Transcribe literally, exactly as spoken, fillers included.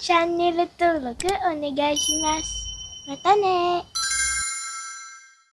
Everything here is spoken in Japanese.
チャンネル登録お願いします。またね。